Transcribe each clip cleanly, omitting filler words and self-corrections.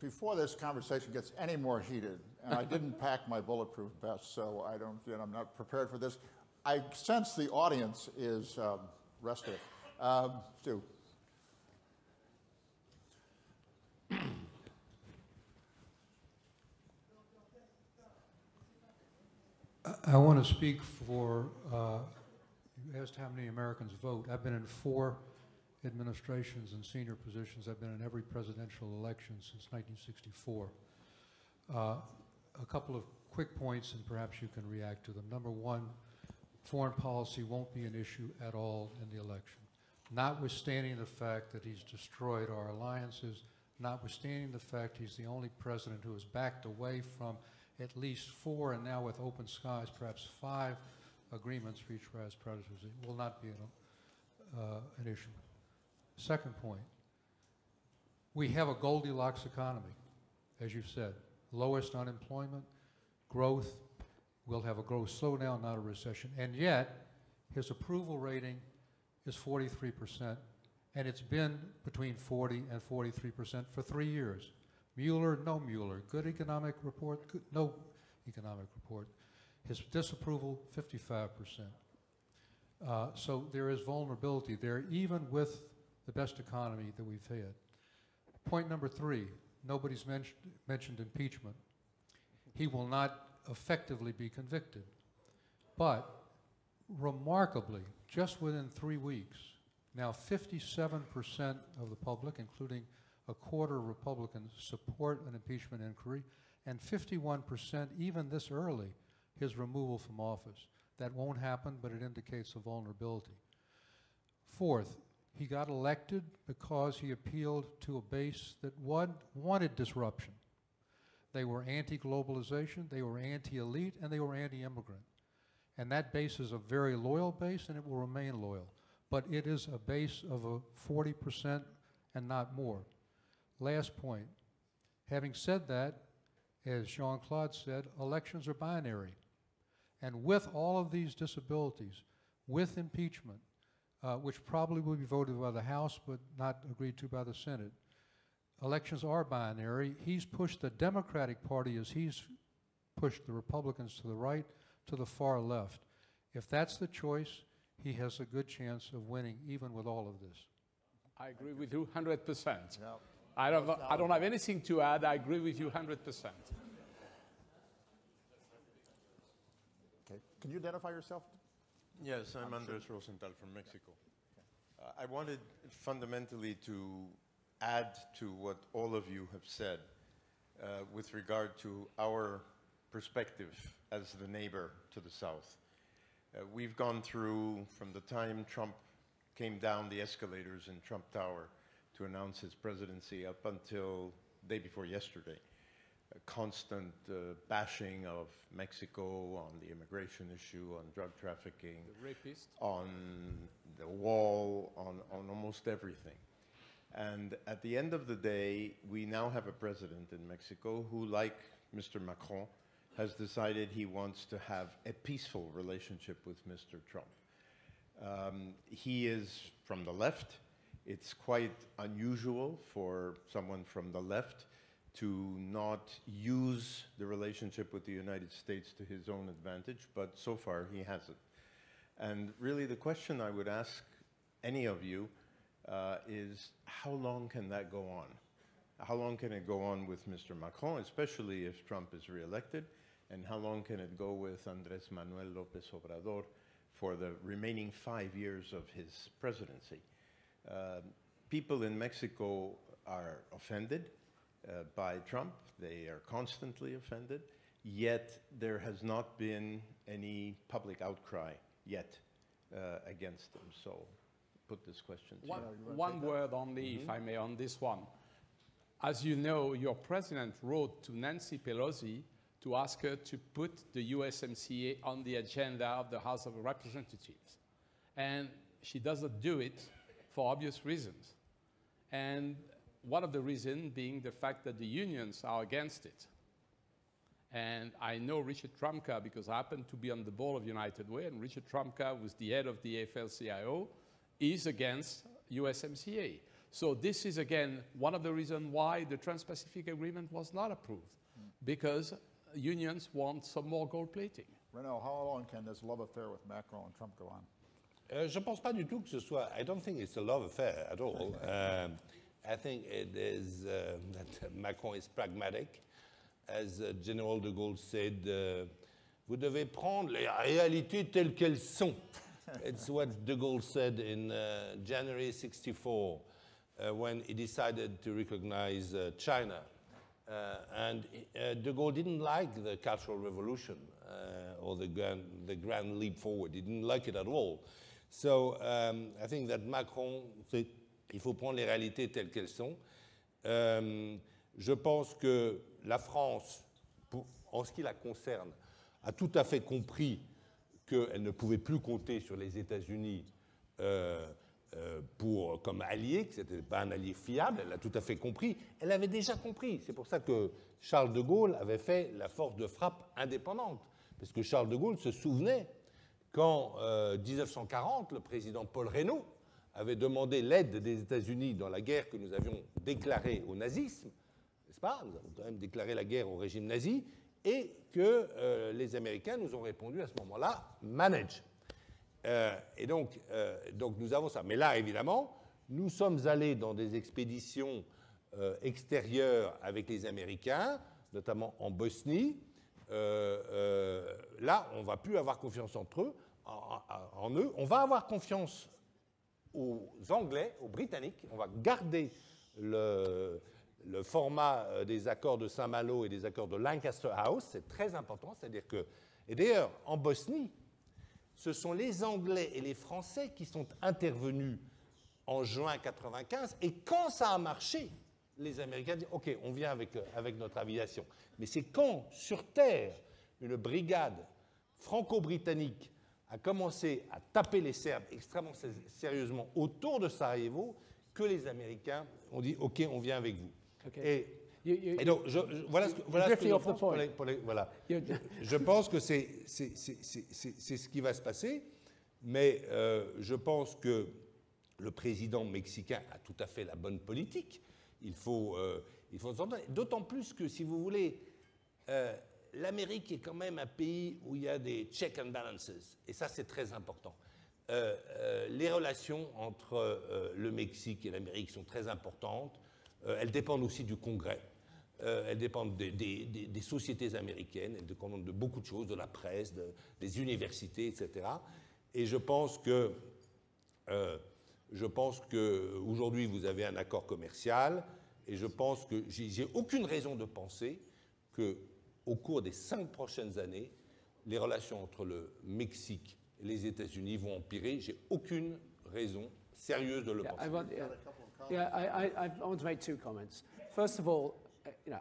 Before this conversation gets any more heated, and I didn't pack my bulletproof vest, so I don't, I'm not prepared for this. I sense the audience is restive. Stu. I want to speak for, you asked how many Americans vote. I've been in 4 administrations and senior positions. I've been in every presidential election since 1964. A couple of quick points, and perhaps you can react to them. Number one, foreign policy won't be an issue at all in the election, notwithstanding the fact that he's destroyed our alliances, notwithstanding the fact he's the only president who has backed away from at least 4, and now with open skies, perhaps 5 agreements reached by his predecessors. It will not be an issue. Second point, we have a Goldilocks economy, as you've said. Lowest unemployment, growth, we'll have a growth slowdown, not a recession. And yet, his approval rating is 43%, and it's been between 40 and 43% for 3 years. Mueller, no Mueller. Good economic report, good, no economic report. His disapproval, 55%. So there is vulnerability there, even with the best economy that we've had. Point number 3, nobody's mentioned impeachment. He will not effectively be convicted. But remarkably, just within 3 weeks, now 57% of the public, including a quarter Republicans, support an impeachment inquiry, and 51%, even this early, his removal from office. That won't happen, but it indicates a vulnerability. Fourth, he got elected because he appealed to a base that wanted disruption. They were anti-globalization, they were anti-elite, and they were anti-immigrant. And that base is a very loyal base, and it will remain loyal. But it is a base of a 40% and not more. Last point. Having said that, as Jean-Claude said, elections are binary. And with all of these disabilities, with impeachment, which probably will be voted by the House but not agreed to by the Senate, elections are binary. He's pushed the Democratic Party as he's pushed the Republicans to the right, to the far left. If that's the choice, he has a good chance of winning, even with all of this. I agree with you 100%. Yep. I don't have anything to add. I agree with you 100%. Okay. Can you identify yourself? Yes, I'm Andrés Rosenthal from Mexico. Okay. I wanted fundamentally to add to what all of you have said with regard to our perspective as the neighbor to the South. We've gone through, from the time Trump came down the escalators in Trump Tower to announce his presidency up until day before yesterday, a constant bashing of Mexico on the immigration issue, on drug trafficking, the rapist, on the wall, on almost everything. And at the end of the day, we now have a president in Mexico who, like Mr. Macron, has decided he wants to have a peaceful relationship with Mr. Trump. He is from the left. It's quite unusual for someone from the left to not use the relationship with the United States to his own advantage, but so far he hasn't. And really the question I would ask any of you is how long can that go on? How long can it go on with Mr. Macron, especially if Trump is reelected? And how long can it go with Andrés Manuel López Obrador for the remaining 5 years of his presidency? People in Mexico are offended by Trump. They are constantly offended. Yet there has not been any public outcry yet against them. So put this question to you. One word only, if I may, on this one. As you know, your president wrote to Nancy Pelosi to ask her to put the USMCA on the agenda of the House of Representatives. And she doesn't do it for obvious reasons. And one of the reasons being the fact that the unions are against it. And I know Richard Trumka because I happen to be on the board of United Way, and Richard Trumka was the head of the AFL-CIO, is against USMCA. So this is, again, one of the reasons why the Trans-Pacific Agreement was not approved, because unions want some more gold plating. Renaud, how long can this love affair with Macron and Trump go on? Je ne pense pas du tout que ce soit... I don't think it's a love affair at all. I think it is that Macron is pragmatic. As General de Gaulle said, vous devez prendre les réalités telles qu'elles sont. It's what de Gaulle said in January 64 when he decided to recognize China. And de Gaulle didn't like the Cultural Revolution or the grand leap forward. He didn't like it at all. So I think that Macron, il faut prendre les réalités telles qu'elles sont. Je pense que la France, en ce qui la concerne, a tout à fait compris qu'elle ne pouvait plus compter sur les États-Unis comme allié, que ce n'était pas un allié fiable. Elle a tout à fait compris. Elle avait déjà compris. C'est pour ça que Charles de Gaulle avait fait la force de frappe indépendante. Parce que Charles de Gaulle se souvenait qu'en 1940, le président Paul Reynaud avait demandé l'aide des États-Unis dans la guerre que nous avions déclarée au nazisme, n'est-ce pas? Nous avons quand même déclaré la guerre au régime nazi, et que les Américains nous ont répondu à ce moment-là « manage ». Et donc nous avons ça. Mais là, évidemment, nous sommes allés dans des expéditions extérieures avec les Américains, notamment en Bosnie. Là, on ne va plus avoir confiance entre eux, en eux. On va avoir confiance aux Anglais, aux Britanniques. On va garder le format des accords de Saint-Malo et des accords de Lancaster House. C'est très important, c'est-à-dire que... Et d'ailleurs, en Bosnie, ce sont les Anglais et les Français qui sont intervenus en juin 1995. Et quand ça a marché, les Américains disent « Ok, on vient avec notre aviation ». Mais c'est quand, sur Terre, une brigade franco-britannique a commencé à taper les Serbes extrêmement sérieusement autour de Sarajevo, que les Américains ont dit « Ok, on vient avec vous ». Okay. Et donc, je pense que c'est ce qui va se passer, mais je pense que le président mexicain a tout à fait la bonne politique. Il faut s'entendre. D'autant plus que, si vous voulez, l'Amérique est quand même un pays où il y a des check and balances, et ça, c'est très important. Les relations entre le Mexique et l'Amérique sont très importantes. Elles dépendent aussi du Congrès. Elles dépendent des sociétés américaines, elles dépendent de beaucoup de choses, de la presse, des universités, etc. Et je pense que aujourd'hui vous avez un accord commercial, et je pense que j'ai aucune raison de penser qu'au cours des 5 prochaines années, les relations entre le Mexique et les États-Unis vont empirer. J'ai aucune raison sérieuse de le penser. I want to make 2 comments. First of all,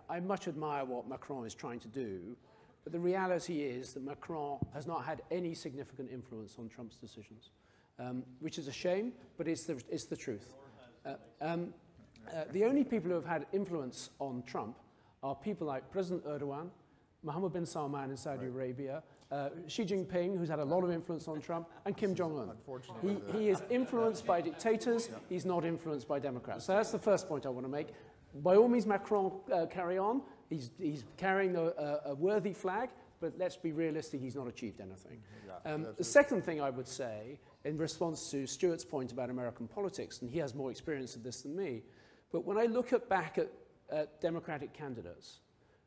I much admire what Macron is trying to do, but the reality is that Macron has not had any significant influence on Trump's decisions, which is a shame, but it's the truth. The only people who have had influence on Trump are people like President Erdogan, Mohammed bin Salman in Saudi Arabia, Xi Jinping, who's had a lot of influence on Trump, and Kim Jong-un. He is influenced by dictators. He's not influenced by Democrats. So that's the first point I want to make. By all means, Macron, carry on. He's carrying a worthy flag, but let's be realistic, he's not achieved anything. The second thing I would say, in response to Stuart's point about American politics, and he has more experience of this than me, but when I look back at Democratic candidates,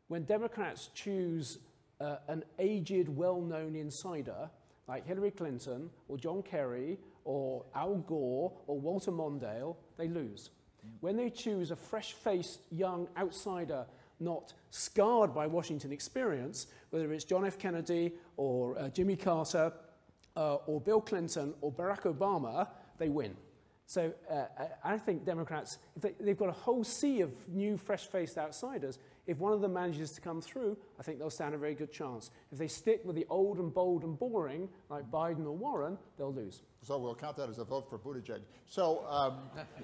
when Democrats choose an aged, well-known insider like Hillary Clinton or John Kerry or Al Gore or Walter Mondale, they lose. When they choose a fresh-faced, young outsider not scarred by Washington experience, whether it's John F. Kennedy or Jimmy Carter or Bill Clinton or Barack Obama, they win. So I think Democrats, they've got a whole sea of new, fresh-faced outsiders. If one of them manages to come through, I think they'll stand a very good chance. If they stick with the old and bold and boring, like Biden or Warren, they'll lose. So we'll count that as a vote for Buttigieg. So,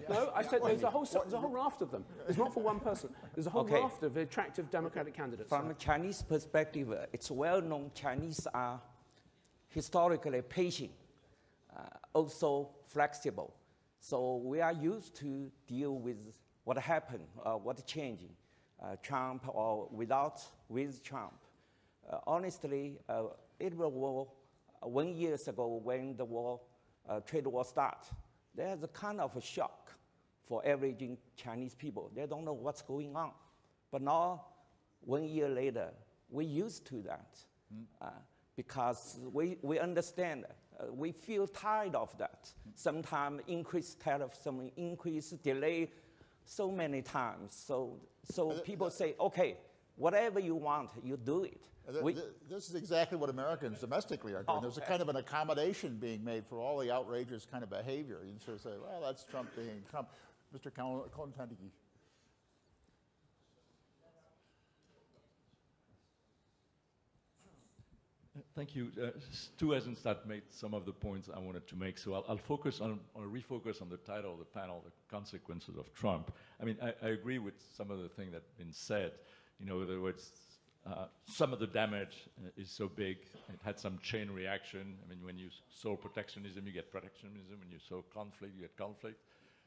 no, I said there's a whole raft of them. It's not for one person. There's a whole raft of attractive Democratic candidates. From a Chinese perspective, it's well known Chinese are historically patient, also flexible. So we are used to deal with what happened, what changed, Trump or with Trump. Honestly, it was 1 year ago when the war, trade war started. There's a kind of a shock for average Chinese people. They don't know what's going on. But now, 1 year later, we're used to that because we understand, we feel tired of that. Sometimes increased tariffs, some increased delay, so many times. So people say, okay, whatever you want, you do it. This is exactly what Americans domestically are doing. There's a kind of an accommodation being made for all the outrageous kind of behavior. You sort of say, well, that's Trump being Trump. Mr. Contandigi. Thank you. Stu Eisenstadt made some of the points I wanted to make, so I'll focus on, or refocus on the title of the panel, the consequences of Trump. I mean, I agree with some of the things that have been said. You know, in other words, some of the damage is so big, it had some chain reaction. I mean, when you sow protectionism, you get protectionism. When you sow conflict, you get conflict.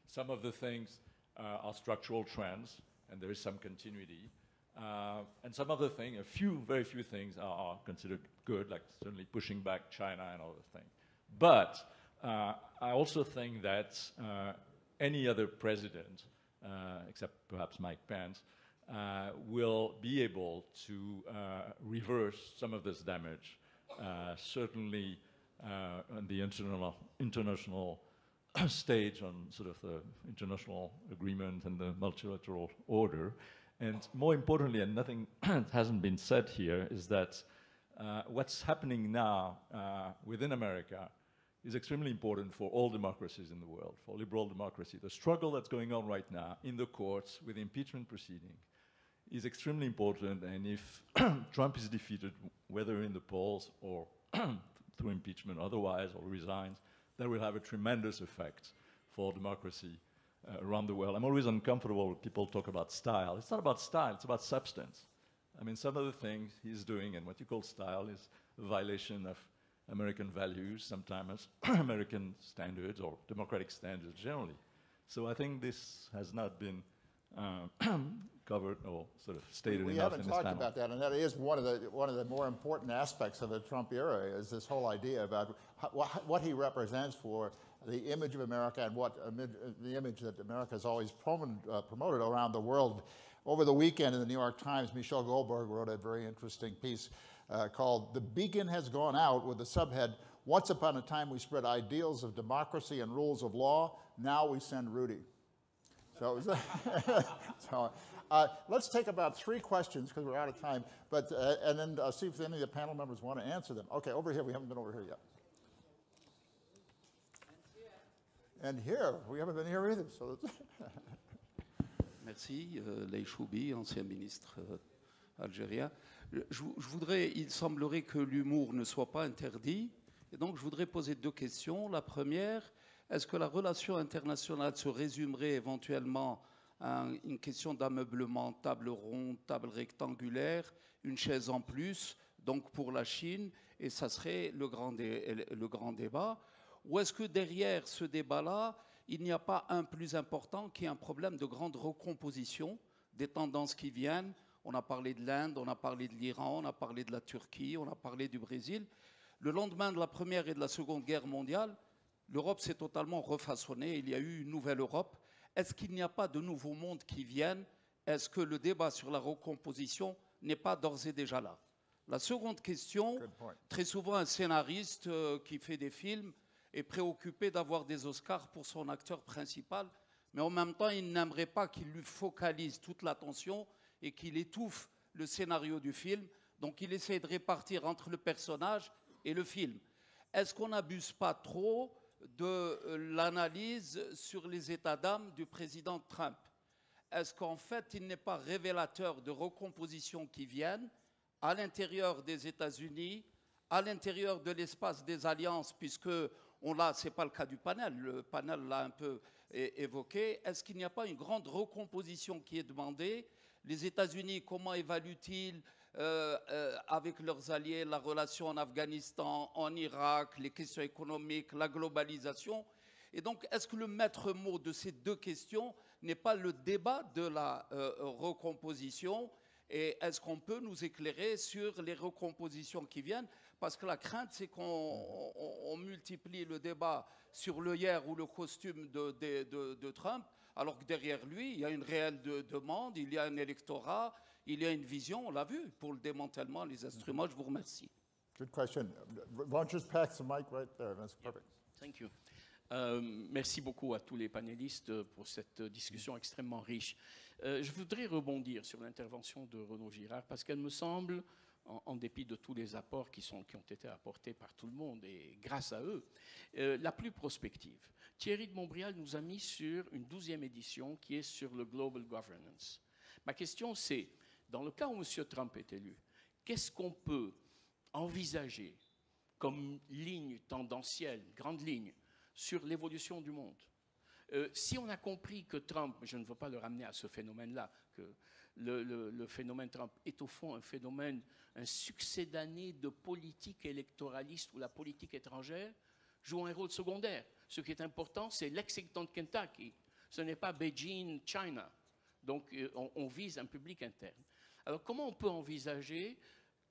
Some of the things are structural trends, and there is some continuity. And some other thing, very few things are considered good, like certainly pushing back China and all the things. But I also think that any other president, except perhaps Mike Pence, will be able to reverse some of this damage, certainly on the international stage, on sort of the international agreement and the multilateral order. And more importantly, and nothing hasn't been said here, is that what's happening now within America is extremely important for all democracies in the world, for liberal democracy. The struggle that's going on right now in the courts with impeachment proceeding is extremely important. And if Trump is defeated, whether in the polls or through impeachment otherwise, or resigns, that will have a tremendous effect for democracy around the world. I'm always uncomfortable when people talk about style. It's not about style, it's about substance. I mean, some of the things he's doing and what you call style is a violation of American values, sometimes American standards or democratic standards generally. So I think this has not been covered or sort of stated enough in this panel. We haven't talked about that, and that is one of the more important aspects of the Trump era, is this whole idea about what he represents for the image of America and what the image that America has always promoted around the world. Over the weekend in the New York Times, Michelle Goldberg wrote a very interesting piece called "The Beacon Has Gone Out," with the subhead, "Once upon a time we spread ideals of democracy and rules of law, now we send Rudy." So, let's take about three questions because we're out of time, but, and then see if any of the panel members want to answer them. Okay, over here, we haven't been over here yet. And here, we haven't been here either. So merci, Laye Choubi, ancien ministre algérien. Je voudrais, il semblerait que l'humour ne soit pas interdit, et donc je voudrais poser deux questions. La première, est-ce que la relation internationale se résumerait éventuellement à une question d'ameublement, table ronde, table rectangulaire, une chaise en plus, donc pour la Chine, et ça serait le grand débat? Ou est-ce que derrière ce débat-là, il n'y a pas un plus important qui est un problème de grande recomposition des tendances qui viennent? On a parlé de l'Inde, on a parlé de l'Iran, on a parlé de la Turquie, on a parlé du Brésil. Le lendemain de la Première et de la Seconde Guerre mondiale, l'Europe s'est totalement refaçonnée, il y a eu une nouvelle Europe. Est-ce qu'il n'y a pas de nouveaux mondes qui viennent? Est-ce que le débat sur la recomposition n'est pas d'ores et déjà là? La seconde question, très souvent un scénariste qui fait des films est préoccupé d'avoir des Oscars pour son acteur principal, mais en même temps, il n'aimerait pas qu'il lui focalise toute l'attention et qu'il étouffe le scénario du film. Donc, il essaie de répartir entre le personnage et le film. Est-ce qu'on n'abuse pas trop de l'analyse sur les états d'âme du président Trump? Est-ce qu'en fait, il n'est pas révélateur de recompositions qui viennent à l'intérieur des États-Unis, à l'intérieur de l'espace des alliances, puisque... ce n'est pas le cas du panel, le panel l'a un peu évoqué. Est-ce qu'il n'y a pas une grande recomposition qui est demandée? Les États-Unis, comment évaluent-ils avec leurs alliés la relation en Afghanistan, en Irak, les questions économiques, la globalisation? Et donc, est-ce que le maître mot de ces deux questions n'est pas le débat de la recomposition ? Et est-ce qu'on peut nous éclairer sur les recompositions qui viennent? Parce que la crainte, c'est qu'on multiplie le débat sur le hier ou le costume de Trump, alors que derrière lui, il y a une réelle demande, il y a un électorat, il y a une vision, on l'a vu, pour le démantèlement des instruments. Je vous remercie. Good question. Ron, just pass the mic right there. That's perfect. Yeah. Thank you. Merci beaucoup à tous les panélistes pour cette discussion extrêmement riche. Je voudrais rebondir sur l'intervention de Renaud Girard parce qu'elle me semble, en dépit de tous les apports qui ont été apportés par tout le monde et grâce à eux, la plus prospective. Thierry de Montbrial nous a mis sur une 12e édition qui est sur le Global Governance. Ma question c'est, dans le cas où M. Trump est élu, qu'est-ce qu'on peut envisager comme ligne tendancielle, grande ligne, sur l'évolution du monde. Si on a compris que Trump, je ne veux pas le ramener à ce phénomène-là, que le phénomène Trump est au fond un phénomène, un succès d'années de politique électoraliste où la politique étrangère joue un rôle secondaire. Ce qui est important, c'est Lexington, Kentucky. Ce n'est pas Beijing, China. Donc on vise un public interne. Alors comment on peut envisager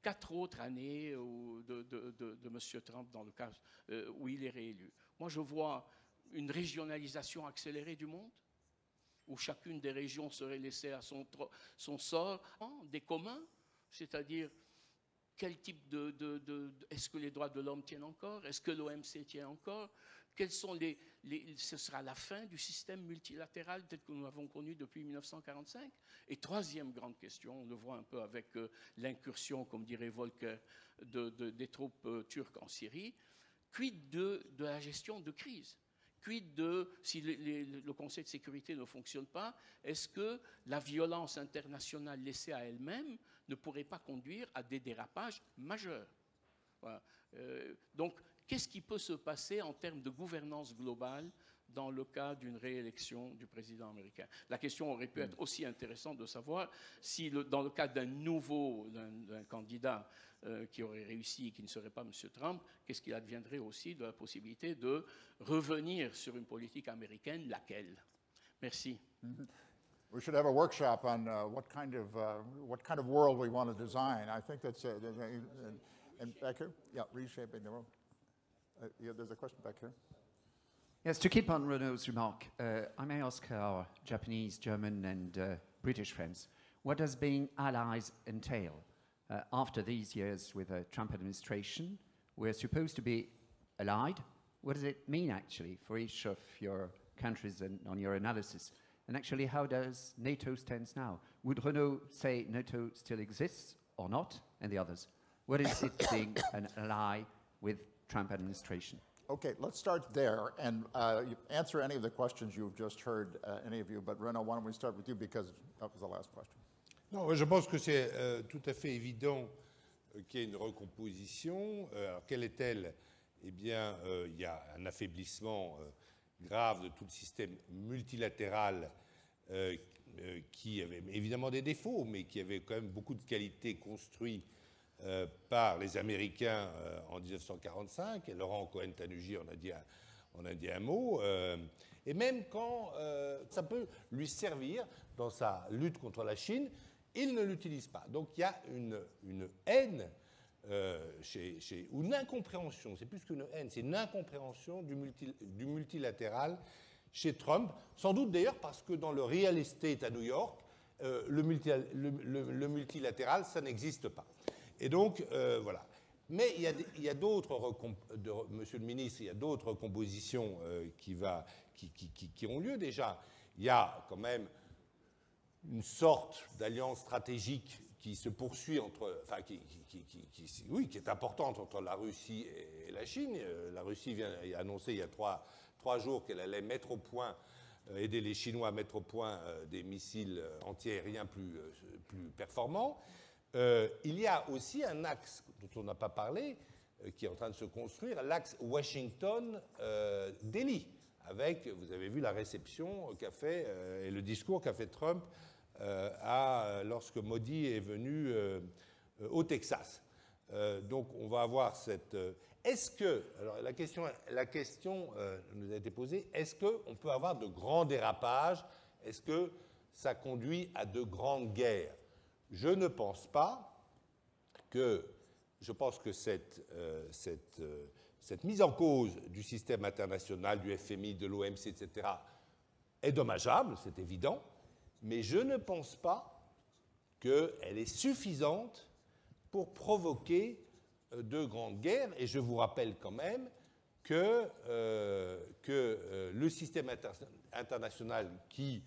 4 autres années de M. Trump dans le cas où il est réélu? Moi, je vois une régionalisation accélérée du monde, où chacune des régions serait laissée à son sort, des communs, c'est-à-dire quel type est-ce que les droits de l'homme tiennent encore? Est-ce que l'OMC tient encore? Quels sont ce sera la fin du système multilatéral tel que nous l'avons connu depuis 1945. Et troisième grande question, on le voit un peu avec l'incursion, comme dirait Volcker, des troupes turques en Syrie. Quid de la gestion de crise? Quid de, si le Conseil de sécurité ne fonctionne pas, est-ce que la violence internationale laissée à elle-même ne pourrait pas conduire à des dérapages majeurs? Voilà. Donc, qu'est-ce qui peut se passer en termes de gouvernance globale dans le cas d'une réélection du président américain? La question aurait pu être aussi intéressante de savoir si, dans le cas d'un candidat qui aurait réussi et qui ne serait pas M. Trump, qu'est-ce qu'il adviendrait aussi de la possibilité de revenir sur une politique américaine, laquelle? Merci. We should have a workshop on what kind of world we want to design. I think that's and back here, yeah, reshaping the world. Yeah, there's a question back here. Yes, to keep on Renaud's remark, I may ask our Japanese, German, and British friends, what does being allies entail? After these years with the Trump administration, we're supposed to be allied. What does it mean, actually, for each of your countries and on your analysis? And actually, how does NATO stand now? Would Renaud say NATO still exists or not, and the others? What is it being an ally with Trump administration? Okay, let's start there and answer any of the questions you've just heard, any of you. But Renaud, why don't we start with you because that was the last question. Non, je pense que c'est tout à fait évident qu'il y ait une recomposition. Alors, quelle est-elle? Eh bien, il y a un affaiblissement grave de tout le système multilatéral qui avait évidemment des défauts, mais qui avait quand même beaucoup de qualités construites par les Américains en 1945, et Laurent Cohen-Tanuji en a dit un mot, et même quand ça peut lui servir dans sa lutte contre la Chine, il ne l'utilise pas. Donc il y a une haine, ou une incompréhension, c'est plus qu'une haine, c'est une incompréhension du multilatéral chez Trump, sans doute d'ailleurs parce que dans le real estate à New York, le multilatéral, ça n'existe pas. Et donc, voilà. Mais il y a d'autres, monsieur le ministre, il y a d'autres recompositions qui ont lieu déjà. Il y a quand même une sorte d'alliance stratégique qui se poursuit entre, enfin, qui est importante entre la Russie et la Chine. La Russie vient annoncer il y a trois jours qu'elle allait mettre au point, aider les Chinois à mettre au point des missiles antiaériens plus performants. Il y a aussi un axe dont on n'a pas parlé, qui est en train de se construire, l'axe Washington-Delhi, avec, vous avez vu, la réception qu'a fait et le discours qu'a fait Trump lorsque Modi est venu au Texas. Donc on va avoir cette... Est-ce que, alors la question nous a été posée, est-ce qu'on peut avoir de grands dérapages? Est-ce que ça conduit à de grandes guerres? Je ne pense pas que, je pense que cette mise en cause du système international, du FMI, de l'OMC, etc., est dommageable, c'est évident, mais je ne pense pas qu'elle est suffisante pour provoquer de grandes guerres. Et je vous rappelle quand même que le système international qui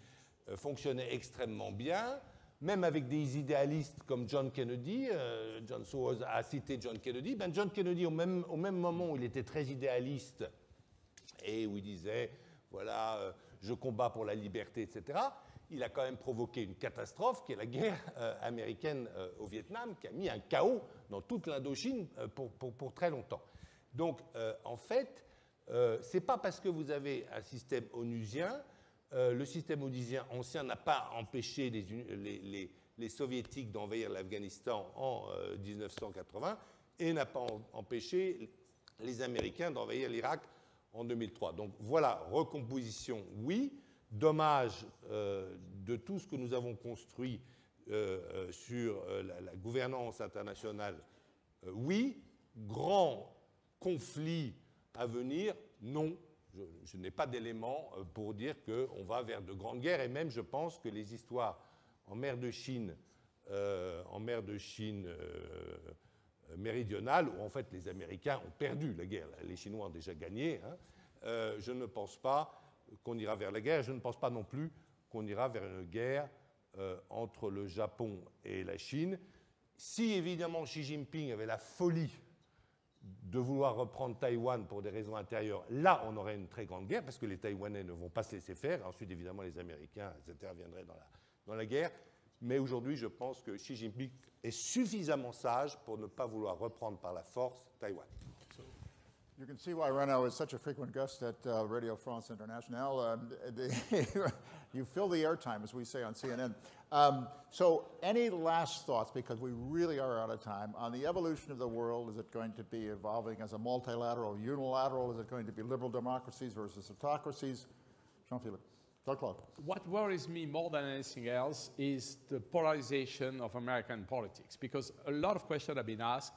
fonctionnait extrêmement bien, même avec des idéalistes comme John Kennedy, John Soros a cité John Kennedy, ben John Kennedy, au même moment où il était très idéaliste et où il disait, voilà, je combats pour la liberté, etc., il a quand même provoqué une catastrophe qui est la guerre américaine au Vietnam, qui a mis un chaos dans toute l'Indochine pour très longtemps. Donc, en fait, ce n'est pas parce que vous avez un système onusien, le système onusien ancien n'a pas empêché les soviétiques d'envahir l'Afghanistan en 1980 et n'a pas empêché les Américains d'envahir l'Irak en 2003. Donc voilà, recomposition, oui. Dommage de tout ce que nous avons construit sur la gouvernance internationale, oui. Grand conflit à venir, non. Je n'ai pas d'éléments pour dire qu'on va vers de grandes guerres. Et même, je pense que les histoires en mer de Chine, méridionale, où en fait les Américains ont perdu la guerre, les Chinois ont déjà gagné, hein, je ne pense pas qu'on ira vers la guerre. Je ne pense pas non plus qu'on ira vers une guerre entre le Japon et la Chine. Si, évidemment, Xi Jinping avait la folie de vouloir reprendre Taïwan pour des raisons intérieures, là, on aurait une très grande guerre, parce que les Taïwanais ne vont pas se laisser faire. Ensuite, évidemment, les Américains, etc., viendraient dans la guerre. Mais aujourd'hui, je pense que Xi Jinping est suffisamment sage pour ne pas vouloir reprendre par la force Taïwan. You can see why Renaud is such a frequent guest at Radio France Internationale. You fill the airtime, as we say on CNN. So any last thoughts, because we really are out of time, on the evolution of the world? Is it going to be evolving as a multilateral, unilateral? Is it going to be liberal democracies versus autocracies? Jean-Philippe. Jean-Claude. What worries me more than anything else is the polarization of American politics, because a lot of questions have been asked.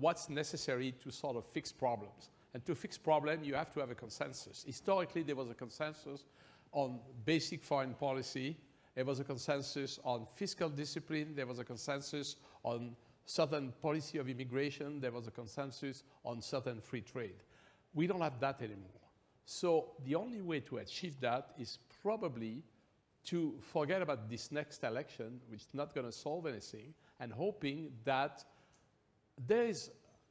What's necessary to sort of fix problems? And to fix problems, you have to have a consensus. Historically, there was a consensus on basic foreign policy. There was a consensus on fiscal discipline. There was a consensus on certain policy of immigration. There was a consensus on certain free trade. We don't have that anymore. So the only way to achieve that is probably to forget about this next election, which is not going to solve anything, and hoping that there is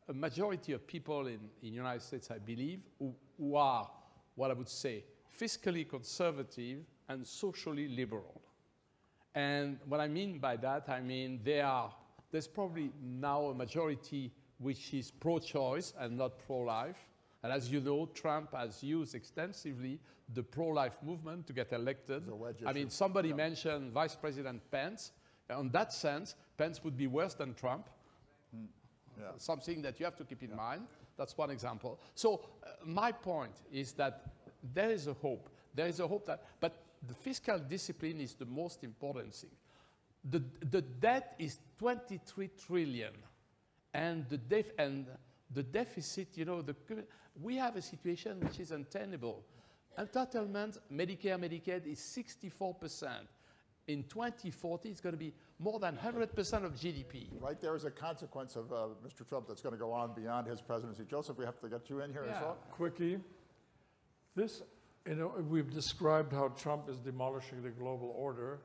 a majority of people in the United States, I believe, who are, what I would say, fiscally conservative and socially liberal. And what I mean by that, I mean there's probably now a majority which is pro-choice and not pro-life. And as you know, Trump has used extensively the pro-life movement to get elected. I mean, somebody mentioned Vice President Pence. In that sense, Pence would be worse than Trump. Yeah. Something that you have to keep in mind. That's one example. So my point is that there is a hope. There is a hope that, but the fiscal discipline is the most important thing. The debt is 23 trillion, and the deficit. You know, we have a situation which is untenable. Entitlement, Medicare, Medicaid is 64%. In 2040, it's going to be more than 100% of GDP. Right there is a consequence of Mr. Trump that's going to go on beyond his presidency. Joseph, we have to get you in here as well. Quickie. This, you know, we've described how Trump is demolishing the global order.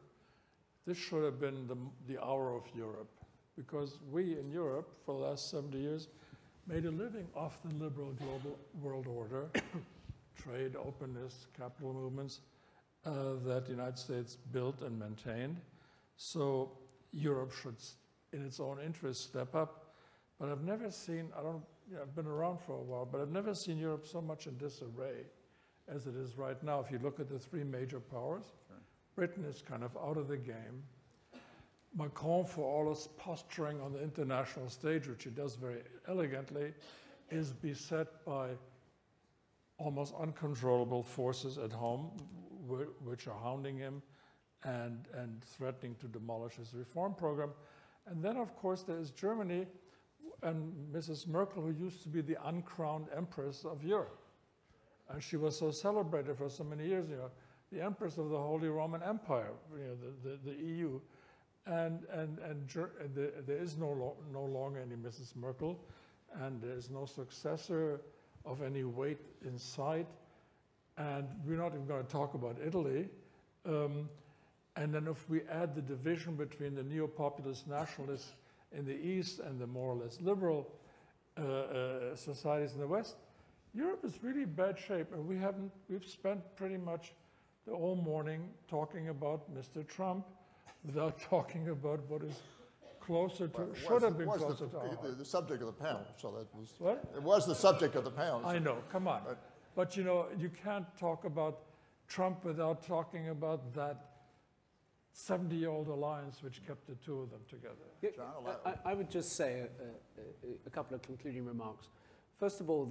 This should have been the hour of Europe, because we in Europe for the last 70 years made a living off the liberal global world order, trade, openness, capital movements, that the United States built and maintained. So Europe should, in its own interest, step up. But I've never seen, I've been around for a while, but I've never seen Europe so much in disarray as it is right now. If you look at the three major powers, sure. Britain is kind of out of the game. Macron, for all his posturing on the international stage, which he does very elegantly, is beset by almost uncontrollable forces at home, which are hounding him and threatening to demolish his reform program. And then, of course, there is Germany and Mrs. Merkel, who used to be the uncrowned empress of Europe. And she was so celebrated for so many years, you know, the empress of the Holy Roman Empire, you know, the EU. And there is no longer any Mrs. Merkel, and there is no successor of any weight in sight. And we're not even going to talk about Italy. And then if we add the division between the neo-populist nationalists in the East and the more or less liberal societies in the West, Europe is really in bad shape. And we've spent pretty much the whole morning talking about Mr. Trump without talking about what is closer to, well, should have been closer to our heart. The subject of the panel, so that was, what? It was the subject of the panel. So. I know, come on. But you know, you can't talk about Trump without talking about that 70-year-old alliance which kept the two of them together. Yeah, John, I would just say a couple of concluding remarks. First of all,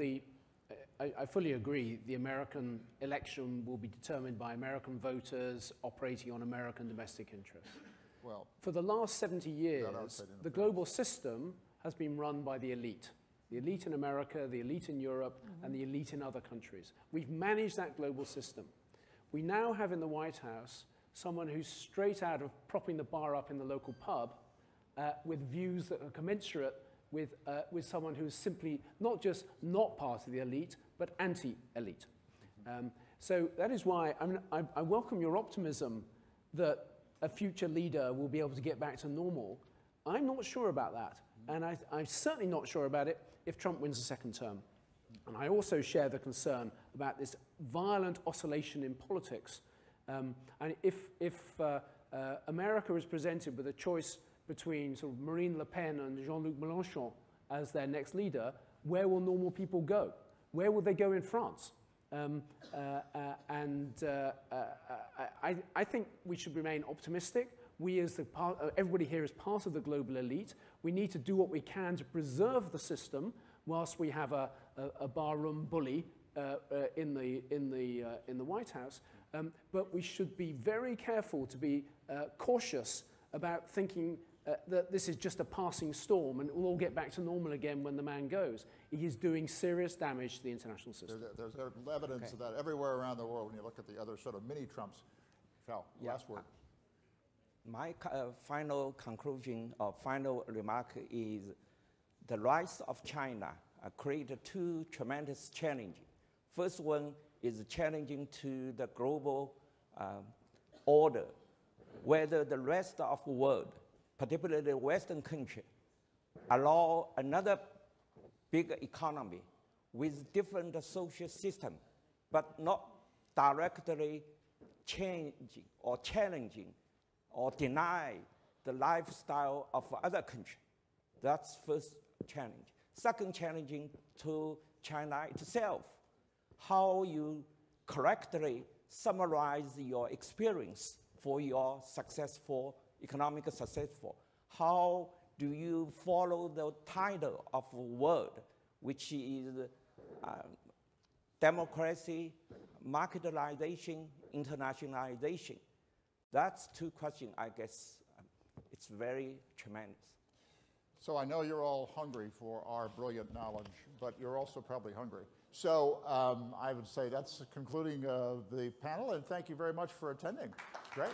I fully agree the American election will be determined by American voters operating on American domestic interests. Well, for the last 70 years, the global system has been run by the elite in America, the elite in Europe, and the elite in other countries. We've managed that global system. We now have in the White House someone who's straight out of propping the bar up in the local pub with views that are commensurate with someone who's simply not just not part of the elite, but anti-elite. So that is why I welcome your optimism that a future leader will be able to get back to normal. I'm not sure about that. And I'm certainly not sure about it if Trump wins a second term. And I also share the concern about this violent oscillation in politics. And if America is presented with a choice between sort of Marine Le Pen and Jean-Luc Mélenchon as their next leader, where will normal people go? Where will they go in France? I think we should remain optimistic. We as everybody here is part of the global elite. We need to do what we can to preserve the system whilst we have a barroom bully in the White House. But we should be very careful to be cautious about thinking that this is just a passing storm and it will all get back to normal again when the man goes. He is doing serious damage to the international system. There's evidence of that everywhere around the world when you look at the other sort of mini-Trumps. Charles, last word. My final conclusion or final remark is the rise of China created two tremendous challenges. First one is challenging to the global order, whether the rest of the world, particularly the Western country, allow another big economy with different social system, but not directly changing or challenging or deny the lifestyle of other countries. That's first challenge. Second challenging to China itself, how you correctly summarize your experience for your successful, economic successful. How do you follow the title of world, which is democracy, marketization, internationalization? That's two questions, I guess. It's very tremendous. So I know you're all hungry for our brilliant knowledge, but you're also probably hungry. So I would say that's concluding the panel, and thank you very much for attending. Great.